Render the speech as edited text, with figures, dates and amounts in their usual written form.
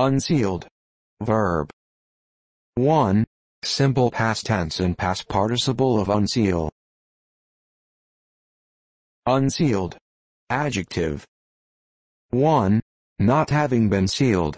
Unsealed. Verb. 1. Simple past tense and past participle of unseal. Unsealed. Adjective. 1. Not having been sealed.